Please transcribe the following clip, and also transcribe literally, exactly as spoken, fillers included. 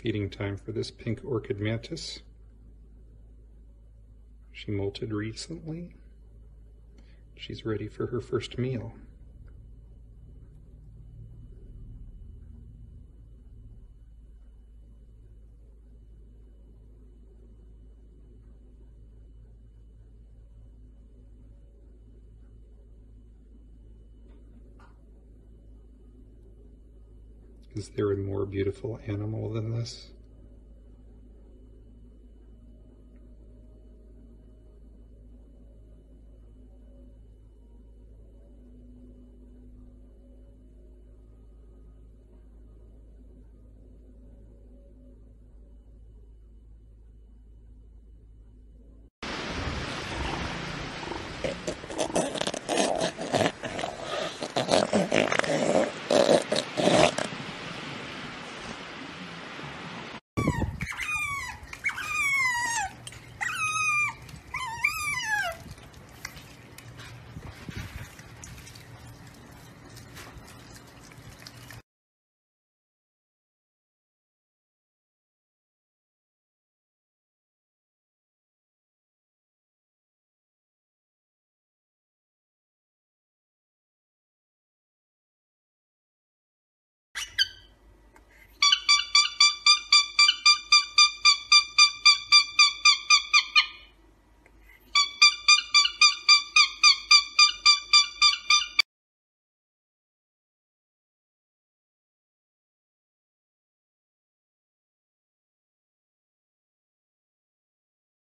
feeding time for this pink orchid mantis. She molted recently. She's ready for her first meal. Is there a more beautiful animal than this?